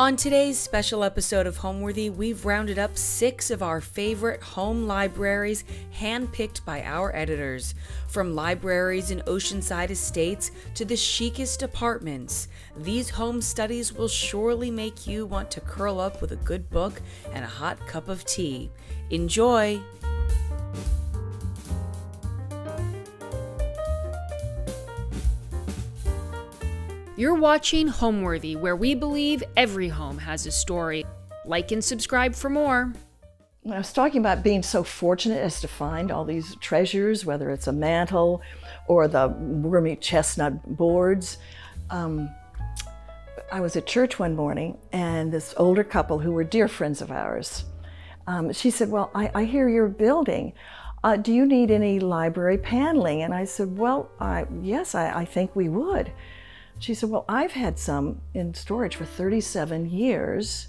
On today's special episode of Homeworthy, we've rounded up 6 of our favorite home libraries handpicked by our editors. From libraries in Oceanside Estates to the chicest apartments, these home studies will surely make you want to curl up with a good book and a hot cup of tea. Enjoy! You're watching Homeworthy, where we believe every home has a story. Like and subscribe for more. When I was talking about being so fortunate as to find all these treasures, whether it's a mantle or the roomy chestnut boards, I was at church one morning, and this older couple who were dear friends of ours, she said, well, I hear you're building. Do you need any library paneling? And I said, well, yes, I think we would. She said, well, I've had some in storage for 37 years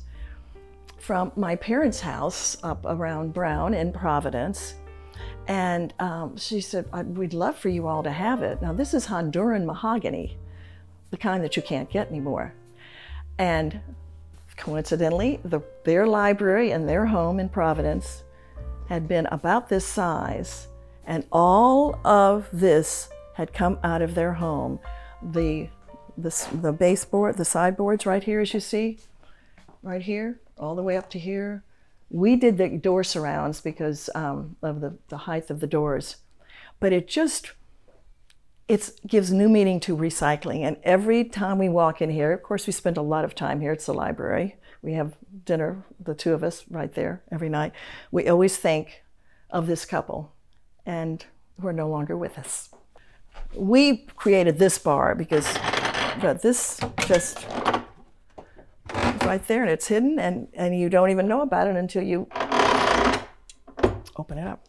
from my parents' house up around Brown in Providence. And she said, we'd love for you all to have it. Now, this is Honduran mahogany, the kind that you can't get anymore. And coincidentally, their library and their home in Providence had been about this size. And all of this had come out of their home. The baseboard, the sideboards right here, as you see, right here, all the way up to here. We did the door surrounds because of the height of the doors. But it just, it gives new meaning to recycling. And every time we walk in here, of course, we spend a lot of time here. It's the library. We have dinner, the two of us, right there every night. We always think of this couple, and who are no longer with us. We created this bar because this just right there, and it's hidden, and you don't even know about it until you open it up.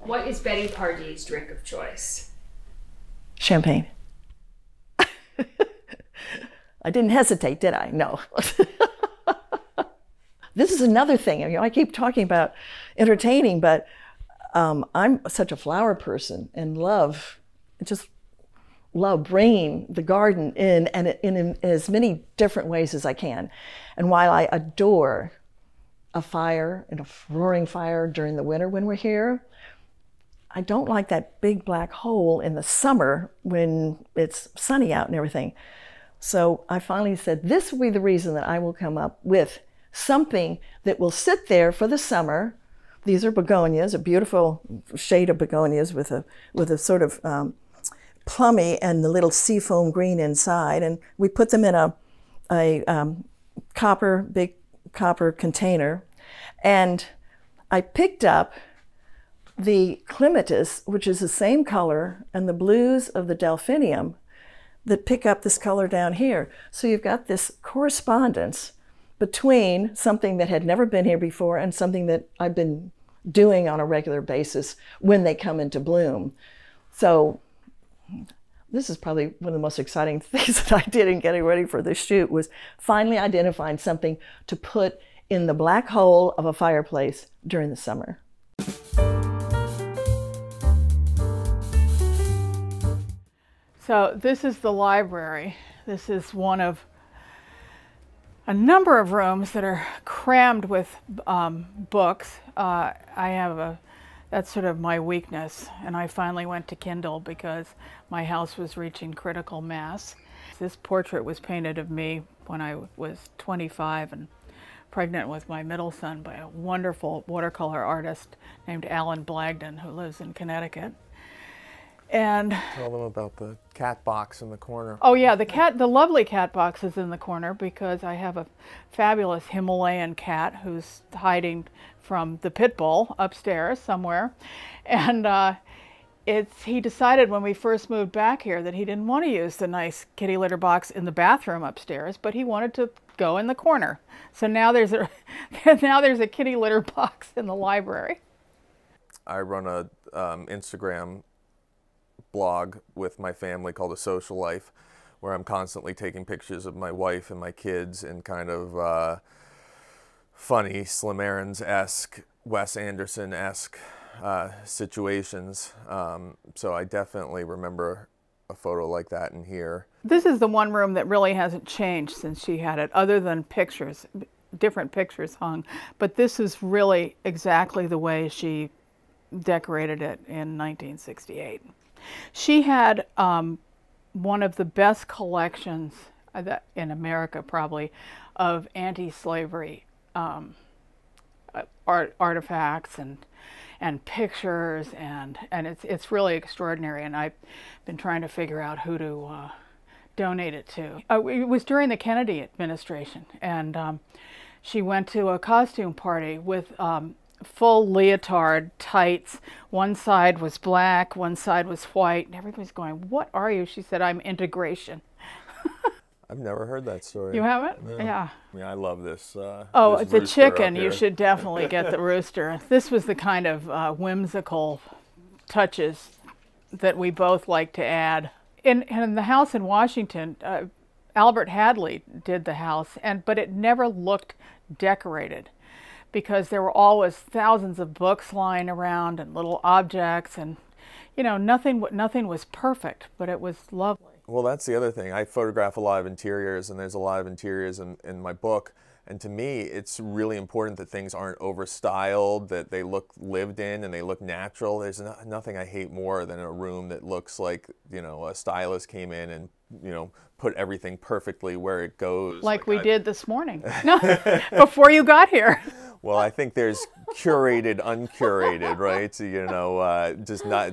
What is Betty Pardie's drink of choice? Champagne. I didn't hesitate, did I? No. This is another thing. You know, I keep talking about entertaining, but I'm such a flower person and love bringing the garden in and in as many different ways as I can. And while I adore a fire and a roaring fire during the winter when we're here, I don't like that big black hole in the summer when it's sunny out and everything. So I finally said, this will be the reason that I will come up with something that will sit there for the summer. These are begonias, a beautiful shade of begonias with a sort of plummy and the little seafoam green inside, and we put them in a big copper container. And I picked up the clematis, which is the same color, and the blues of the delphinium that pick up this color down here. So you've got this correspondence between something that had never been here before and something that I've been doing on a regular basis when they come into bloom. So this is probably one of the most exciting things that I did in getting ready for this shoot, was finally identifying something to put in the black hole of a fireplace during the summer. So this is the library. This is one of a number of rooms that are crammed with books. I have that's sort of my weakness, and I finally went to Kindle because my house was reaching critical mass. This portrait was painted of me when I was 25 and pregnant with my middle son by a wonderful watercolor artist named Alan Blagden, who lives in Connecticut. And tell them about the cat box in the corner. Oh yeah, the lovely cat box is in the corner because I have a fabulous Himalayan cat who's hiding from the pit bull upstairs somewhere, and he decided when we first moved back here that he didn't want to use the nice kitty litter box in the bathroom upstairs, but he wanted to go in the corner. So now there's a kitty litter box in the library. I run a Instagram blog with my family called A Social Life, where I'm constantly taking pictures of my wife and my kids and kind of funny Slim Aarons-esque, Wes Anderson-esque situations. So I definitely remember a photo like that in here. This is the one room that really hasn't changed since she had it, other than pictures, different pictures hung. But this is really exactly the way she decorated it in 1968. She had one of the best collections in America, probably, of anti-slavery artifacts and pictures, and it's really extraordinary. And I've been trying to figure out who to donate it to. It was during the Kennedy administration, and she went to a costume party with full leotard, tights. One side was black, one side was white, and everybody's going, "What are you?" She said, "I'm integration." I've never heard that story. You haven't? No. Yeah. I mean, I love this. Oh, this the chicken. You should definitely get the rooster. This was the kind of whimsical touches that we both like to add. In the house in Washington, Albert Hadley did the house, but it never looked decorated, because there were always thousands of books lying around and little objects, and you know, nothing was perfect, but it was lovely. Well, that's the other thing. I photograph a lot of interiors, and there's a lot of interiors in my book, and to me it's really important that things aren't overstyled, that they look lived in and they look natural. There's nothing I hate more than a room that looks like, you know, a stylist came in and, you know, put everything perfectly where it goes. Like we did this morning. No, before you got here. Well, I think there's curated, uncurated, right? So, you know, just not.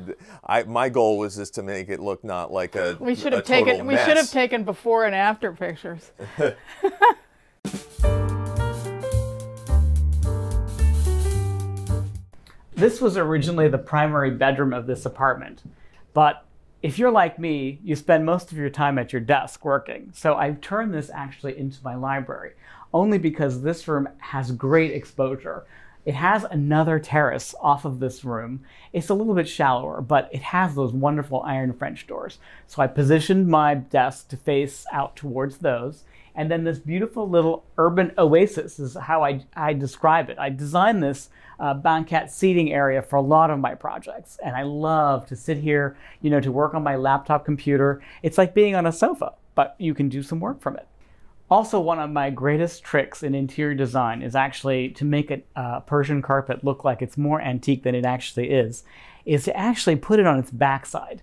My goal was just to make it look not like a. We should have taken. We should have taken before and after pictures. This was originally the primary bedroom of this apartment, but if you're like me, you spend most of your time at your desk working. So I've turned this actually into my library, only because this room has great exposure. It has another terrace off of this room. It's a little bit shallower, but it has those wonderful iron French doors. So I positioned my desk to face out towards those. And then this beautiful little urban oasis is how I describe it. I designed this banquette seating area for a lot of my projects. And I love to sit here, you know, to work on my laptop computer. It's like being on a sofa, but you can do some work from it. Also, one of my greatest tricks in interior design is actually to make a Persian carpet look like it's more antique than it actually is to actually put it on its backside.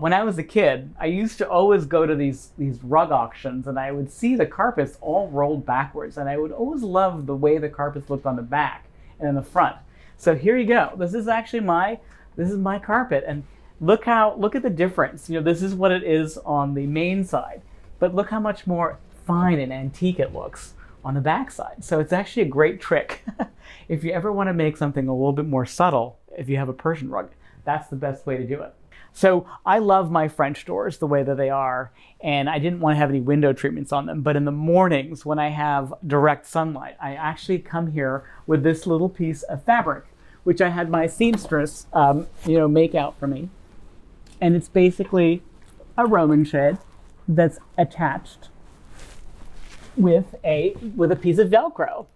When I was a kid, I used to always go to these rug auctions, and I would see the carpets all rolled backwards, and I would always love the way the carpets looked on the back and in the front. So here you go. This is actually my carpet, and look at the difference. You know, this is what it is on the main side, but look how much more fine and antique it looks on the backside. So it's actually a great trick. If you ever want to make something a little bit more subtle, if you have a Persian rug, that's the best way to do it. So I love my French doors the way that they are, and I didn't want to have any window treatments on them. But in the mornings when I have direct sunlight, I actually come here with this little piece of fabric, which I had my seamstress, you know, make out for me. And it's basically a Roman shade that's attached with a piece of Velcro.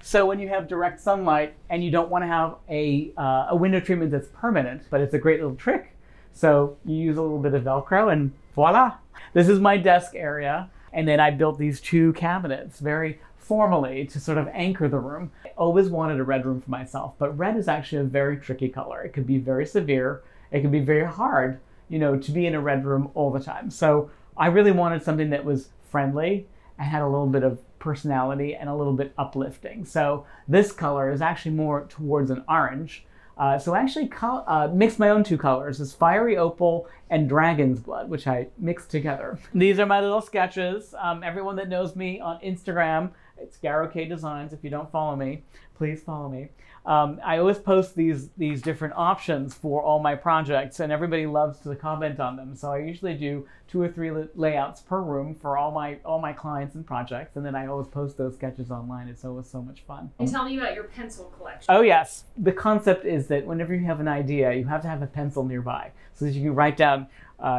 So when you have direct sunlight and you don't want to have a window treatment that's permanent, but it's a great little trick. So you use a little bit of Velcro and voila. This is my desk area. And then I built these two cabinets very formally to sort of anchor the room. I always wanted a red room for myself, but red is actually a very tricky color. It could be very severe. It could be very hard, you know, to be in a red room all the time. So I really wanted something that was friendly. I had a little bit of personality and a little bit uplifting. So this color is actually more towards an orange. So I actually mixed my own two colors, this fiery opal and dragon's blood, which I mixed together. These are my little sketches. Everyone that knows me on Instagram, it's Garo K Designs. If you don't follow me, please follow me. I always post these different options for all my projects, and everybody loves to comment on them. So I usually do 2 or 3 layouts per room for all my clients and projects, and then I always post those sketches online. It's always so much fun. And tell me about your pencil collection. Oh yes, the concept is that whenever you have an idea, you have to have a pencil nearby so that you can write down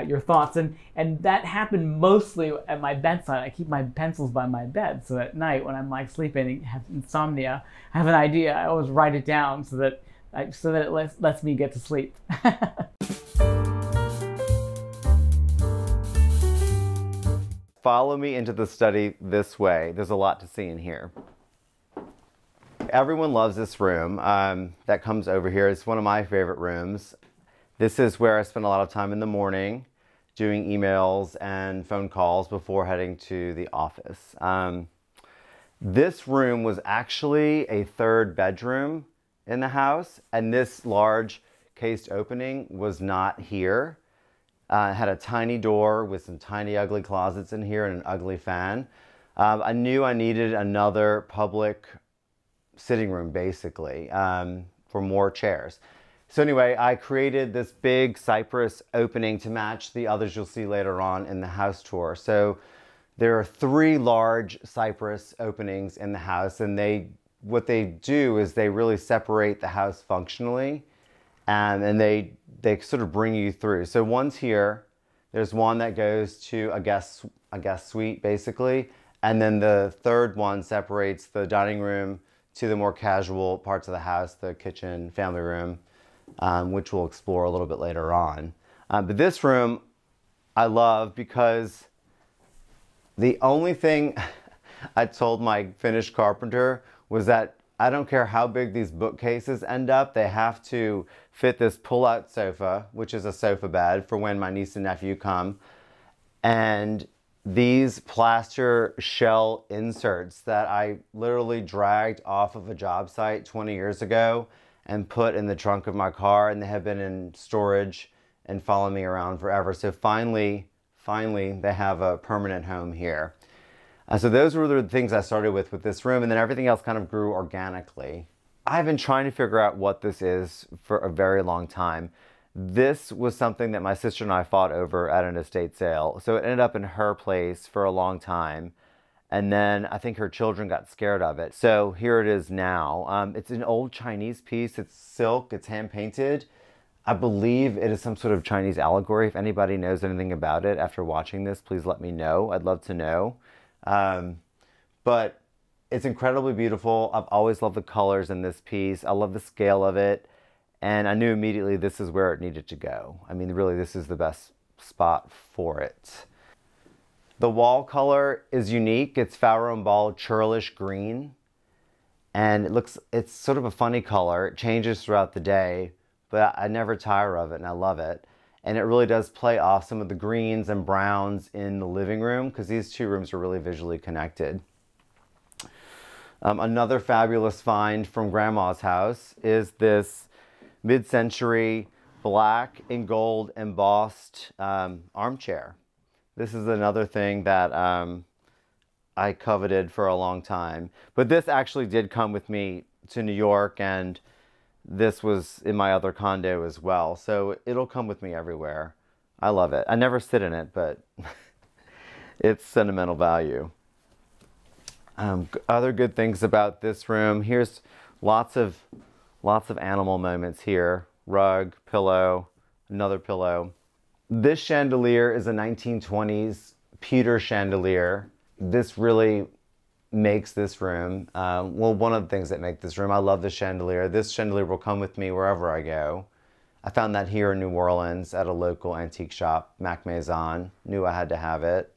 your thoughts, and that happened mostly at my bedside. I keep my pencils by my bed, so at night when I'm like sleeping and have insomnia, I have an idea, I always write it down so that it lets me get to sleep. Follow me into the study this way. There's a lot to see in here. Everyone loves this room that comes over here. It's one of my favorite rooms. This is where I spend a lot of time in the morning doing emails and phone calls before heading to the office. This room was actually a third bedroom in the house, and this large cased opening was not here. It had a tiny door with some tiny ugly closets in here and an ugly fan. I knew I needed another public sitting room, basically, for more chairs. So anyway, I created this big cypress opening to match the others you'll see later on in the house tour. So there are three large cypress openings in the house, and what they do is they really separate the house functionally, and they sort of bring you through. So one's here, there's one that goes to a guest suite, basically, and then the third one separates the dining room to the more casual parts of the house, the kitchen, family room, which we'll explore a little bit later on. But this room I love because the only thing I told my Finnish carpenter was that I don't care how big these bookcases end up, they have to fit this pull-out sofa, which is a sofa bed for when my niece and nephew come, and these plaster shell inserts that I literally dragged off of a job site 20 years ago and put in the trunk of my car, and they have been in storage and following me around forever. So finally, they have a permanent home here. So those were the things I started with this room, and then everything else kind of grew organically. I've been trying to figure out what this is for a very long time. This was something that my sister and I fought over at an estate sale. So it ended up in her place for a long time, and then I think her children got scared of it. So here it is now. It's an old Chinese piece. It's silk, it's hand-painted. I believe it is some sort of Chinese allegory. If anybody knows anything about it after watching this, please let me know. I'd love to know. But it's incredibly beautiful. I've always loved the colors in this piece. I love the scale of it. And I knew immediately this is where it needed to go. I mean, really, this is the best spot for it. The wall color is unique. It's Fauronball Churlish green. And it's sort of a funny color. It changes throughout the day, but I never tire of it and I love it. And it really does play off some of the greens and browns in the living room, because these two rooms are really visually connected. Another fabulous find from Grandma's house is this mid-century black and gold embossed armchair. This is another thing that I coveted for a long time. But this actually did come with me to New York, and this was in my other condo as well, so it'll come with me everywhere. I love it. I never sit in it, but it's sentimental value. Other good things about this room, here's lots of animal moments here. Rug, pillow, another pillow. This chandelier is a 1920s pewter chandelier. This really makes this room, one of the things that make this room. I love the chandelier. This chandelier will come with me wherever I go. I found that here in New Orleans at a local antique shop, Mac Maison. Knew I had to have it.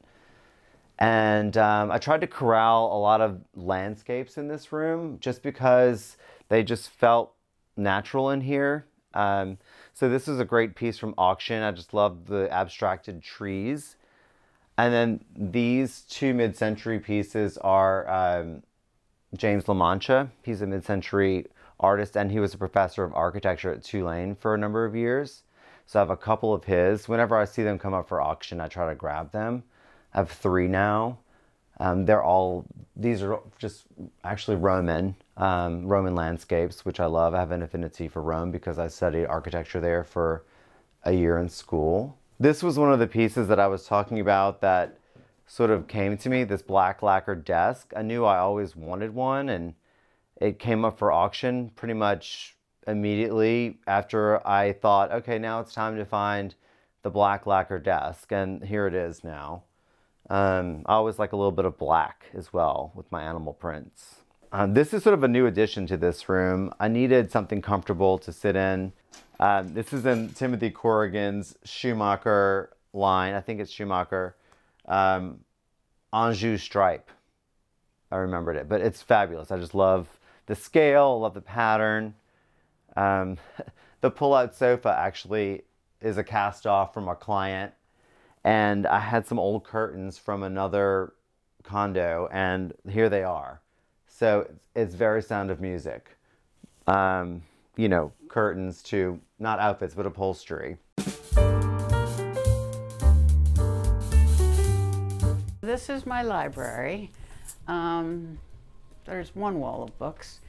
And I tried to corral a lot of landscapes in this room just because they just felt natural in here. So this is a great piece from auction. I just love the abstracted trees. And then these two mid-century pieces are James La Mancha. He's a mid-century artist, and he was a professor of architecture at Tulane for a number of years. So I have a couple of his. Whenever I see them come up for auction, I try to grab them. I have three now. These are just actually Roman landscapes, which I love. I have an affinity for Rome because I studied architecture there for a year in school. This was one of the pieces that I was talking about that sort of came to me, this black lacquered desk. I knew I always wanted one, and it came up for auction pretty much immediately after I thought, okay, now it's time to find the black lacquered desk, and here it is now. I always like a little bit of black as well with my animal prints. This is sort of a new addition to this room. I needed something comfortable to sit in. This is in Timothy Corrigan's Schumacher line. I think it's Schumacher. Anjou Stripe. I remembered it, but it's fabulous. I just love the scale, love the pattern. The pull-out sofa actually is a cast-off from a client, and I had some old curtains from another condo, and here they are. So it's very Sound of Music. You know, curtains to, not outfits, but upholstery. This is my library. There's one wall of books,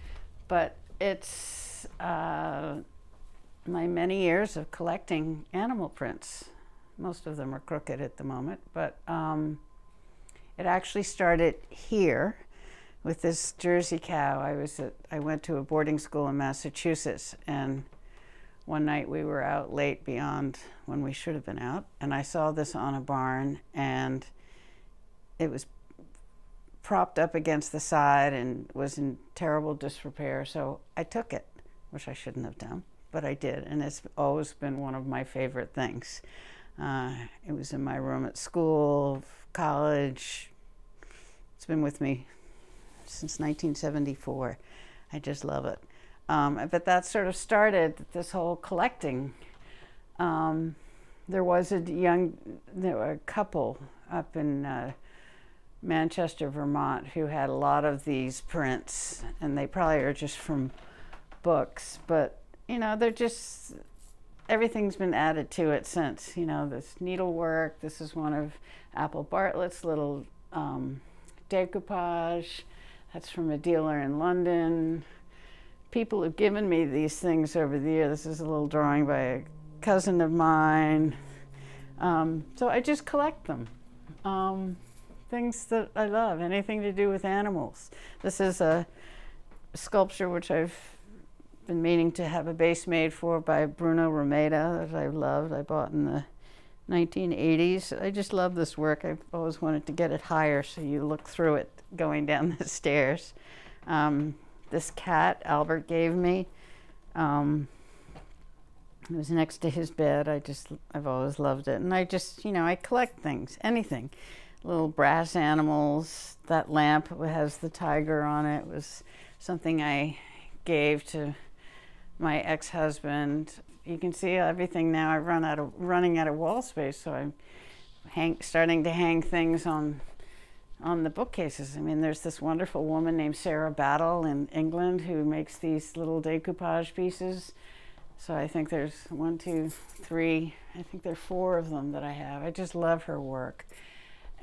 but it's my many years of collecting animal prints. Most of them are crooked at the moment, but it actually started here with this Jersey cow. I went to a boarding school in Massachusetts, and one night we were out late beyond when we should have been out, and I saw this on a barn, and it was propped up against the side and was in terrible disrepair, so I took it, which I shouldn't have done, but I did, and it's always been one of my favorite things. It was in my room at school, college. It's been with me since 1974. I just love it. But that sort of started this whole collecting. There was a couple up in Manchester, Vermont, who had a lot of these prints, and they probably are just from books, but you know, they're just, everything's been added to it since. You know, this needlework, this is one of Apple Bartlett's little decoupage. That's from a dealer in London. People have given me these things over the year. This is a little drawing by a cousin of mine. So I just collect them. Things that I love, anything to do with animals. This is a sculpture which I've been meaning to have a base made for by Bruno Romeda that I loved. I bought in the 1980s. I just love this work. I've always wanted to get it higher so you look through it going down the stairs. This cat Albert gave me. It was next to his bed. I've always loved it. And I just, you know, I collect things, anything. Little brass animals. That lamp has the tiger on it. It was something I gave to my ex-husband. You can see everything now. I've running out of wall space, so I'm starting to hang things on the bookcases. I mean, there's this wonderful woman named Sarah Battle in England who makes these little decoupage pieces. So I think there's one, two, three. I think there are four of them that I have. I just love her work.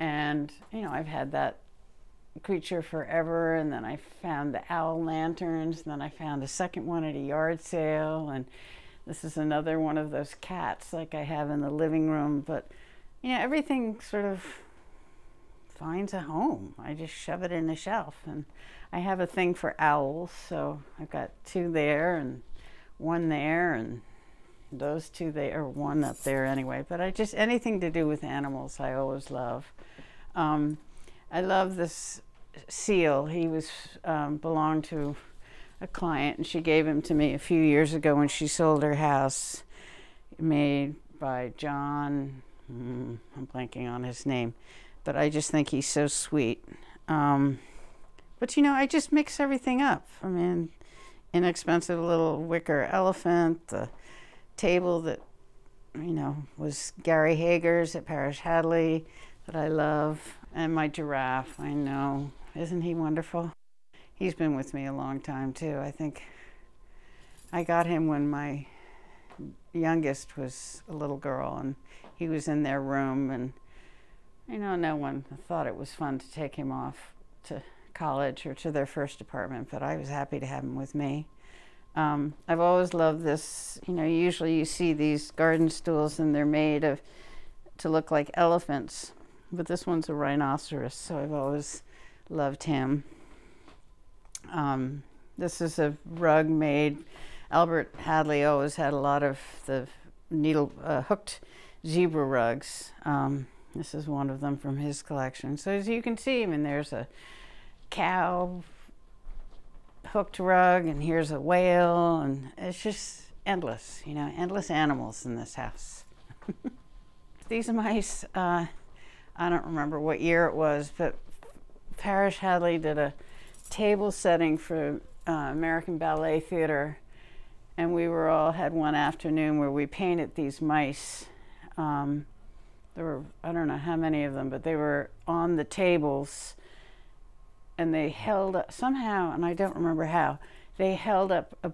And, you know, I've had that creature forever, and then I found the owl lanterns, and then I found a second one at a yard sale, and this is another one of those cats like I have in the living room. But, you know, everything sort of finds a home. I just shove it in a shelf, and I have a thing for owls, so I've got two there and one there, and those two, they are one up there anyway, but I just, anything to do with animals I always love. I love this seal. He was belonged to a client, and she gave him to me a few years ago when she sold her house, made by John, I'm blanking on his name, but I just think he's so sweet. But you know, I just mix everything up. I mean, inexpensive little wicker elephant, the table that, you know, was Gary Hager's at Parrish Hadley that I love, and my giraffe. I know, isn't he wonderful? He's been with me a long time too. I think I got him when my youngest was a little girl, and he was in their room, and you know, no one thought it was fun to take him off to college or to their first apartment, but I was happy to have him with me. I've always loved this. You know, usually you see these garden stools and they're made to look like elephants, but this one's a rhinoceros, so I've always loved him. This is a rug made. Albert Hadley always had a lot of the needle hooked zebra rugs. This is one of them from his collection. So as you can see, I mean, there's a cow hooked rug, and here's a whale, and it's just endless, you know, endless animals in this house. These mice, I don't remember what year it was, but Parrish Hadley did a table setting for American Ballet Theater, and we were all had one afternoon where we painted these mice. There were, I don't know how many of them, but they were on the tables, and they held up somehow, and I don't remember how, they held up a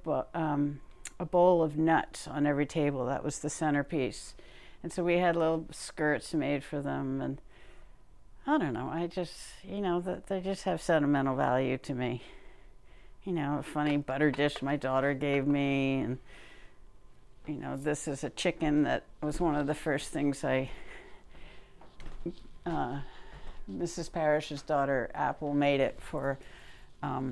bowl of nuts on every table. That was the centerpiece. And so we had little skirts made for them, and I don't know, I just, you know, they just have sentimental value to me. You know, a funny butter dish my daughter gave me, and you know, this is a chicken that was one of the first things I, Mrs. Parrish's daughter, Apple, made it for a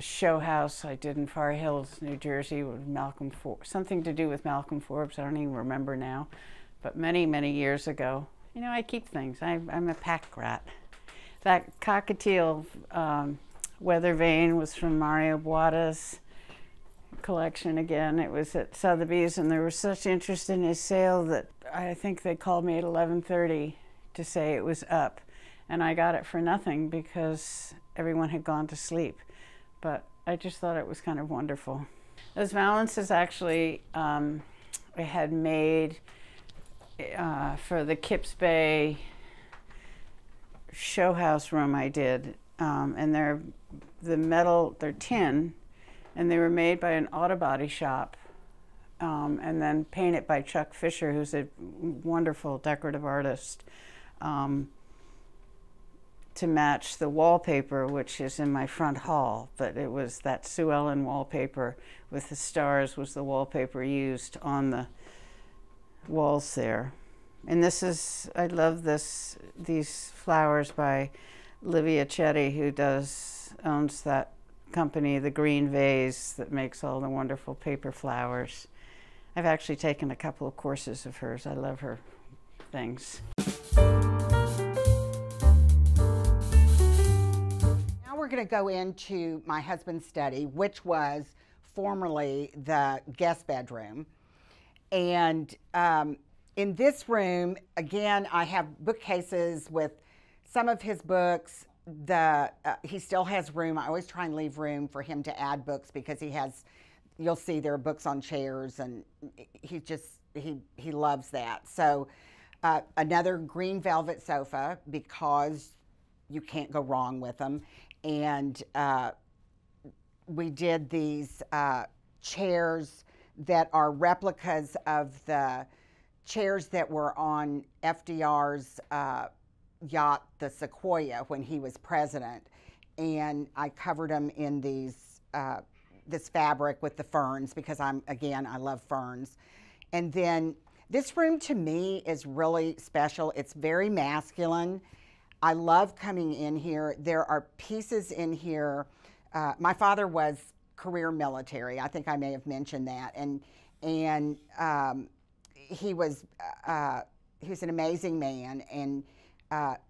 show house I did in Far Hills, New Jersey, with Malcolm Forbes, something to do with Malcolm Forbes, I don't even remember now, but many, many years ago. You know, I keep things. I'm a pack rat. That cockatiel weather vane was from Mario Boada's collection again. It was at Sotheby's, and there was such interest in his sale that I think they called me at 11:30 to say it was up. And I got it for nothing because everyone had gone to sleep. But I just thought it was kind of wonderful. Those valances actually I had made for the Kips Bay show house room I did. And they're tin, and they were made by an auto body shop and then painted by Chuck Fisher, who's a wonderful decorative artist, to match the wallpaper, which is in my front hall. But it was that Sue Ellen wallpaper with the stars was the wallpaper used on the walls there. And this is, I love this, these flowers by Livia Chetty, who owns that company, The Green Vase, that makes all the wonderful paper flowers. I've actually taken a couple of courses of hers. I love her things. Now we're going to go into my husband's study, which was formerly the guest bedroom. And in this room, again, I have bookcases with some of his books. He still has room. I always try and leave room for him to add books because he has, you'll see there are books on chairs, and he loves that. So another green velvet sofa because you can't go wrong with them. And we did these chairs that are replicas of the chairs that were on FDR's yacht, the Sequoia, when he was president. And I covered them in these, this fabric with the ferns because I love ferns. And then this room to me is really special. It's very masculine. I love coming in here. There are pieces in here. My father was career military. I think I may have mentioned that. And he was an amazing man. And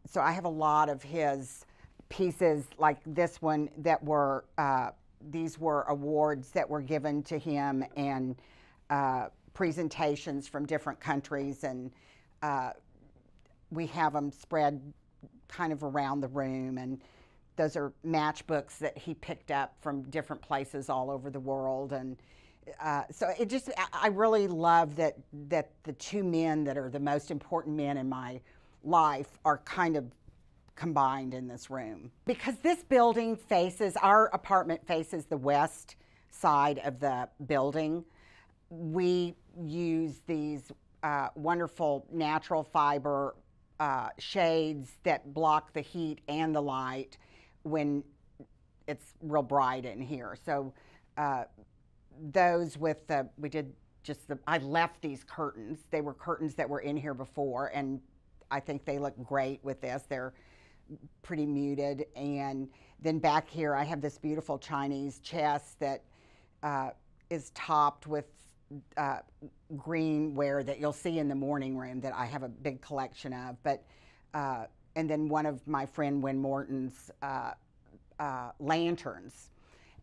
so I have a lot of his pieces like this one that were, these were awards that were given to him and presentations from different countries. And we have them spread kind of around the room. And those are matchbooks that he picked up from different places all over the world. And so it just, I really love that the two men that are the most important men in my life are kind of combined in this room. Because this building faces, our apartment faces the west side of the building, we use these wonderful natural fiber shades that block the heat and the light when it's real bright in here. So those with the, we did just the, I left these curtains. They were curtains that were in here before, and I think they look great with this. They're pretty muted. And then back here, I have this beautiful Chinese chest that is topped with green ware that you'll see in the morning room that I have a big collection of. But and then one of my friend Win Morton's lanterns.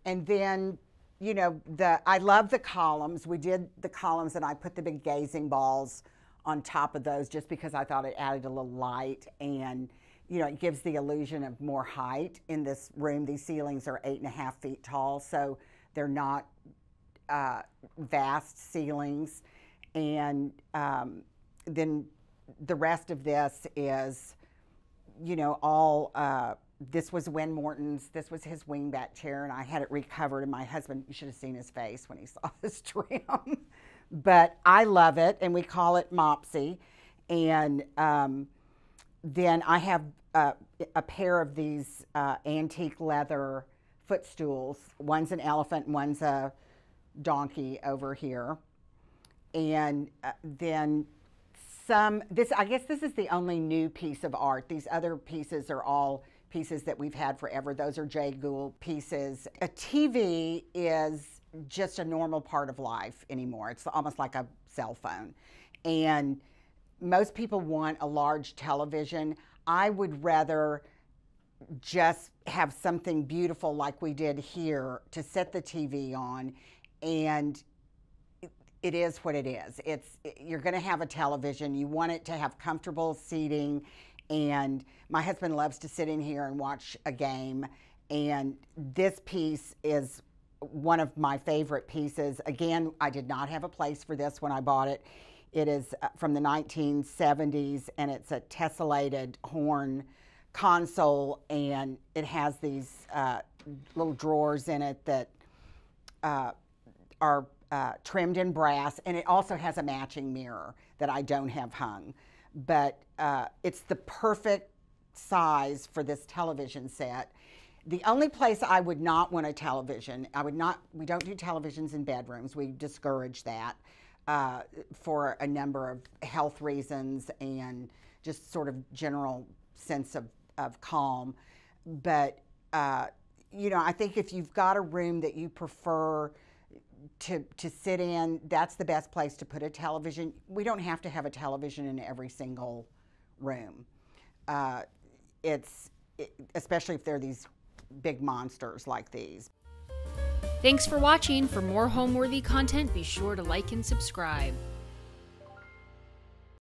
And then, you know, I love the columns. We did the columns, and I put the big gazing balls on top of those, just because I thought it added a little light, and you know, it gives the illusion of more height in this room. These ceilings are 8.5 feet tall, so they're not vast ceilings. And then the rest of this is, you know, all, this was Win Morton's, this was his wingback chair, and I had it recovered, and my husband, you should have seen his face when he saw this trim. But I love it, and we call it Mopsy. And then I have a pair of these antique leather footstools. One's an elephant, one's a donkey over here. And then some, this, I guess this is the only new piece of art. These other pieces are all pieces that we've had forever. Those are Jay Gould pieces. A TV is just a normal part of life anymore. It's almost like a cell phone. And most people want a large television. I would rather just have something beautiful like we did here to set the TV on, and it is what it is. You're gonna have a television. You want it to have comfortable seating, and my husband loves to sit in here and watch a game, and this piece is one of my favorite pieces. Again, I did not have a place for this when I bought it. It is from the 1970s, and it's a tessellated horn console, and it has these little drawers in it that are trimmed in brass, and it also has a matching mirror that I don't have hung. But it's the perfect size for this television set. The only place I would not want a television, we don't do televisions in bedrooms, we discourage that. For a number of health reasons and just sort of general sense of calm. But, you know, I think if you've got a room that you prefer to sit in, that's the best place to put a television. We don't have to have a television in every single room. Especially if they're these big monsters like these. Thanks for watching. For more Homeworthy content, be sure to like and subscribe.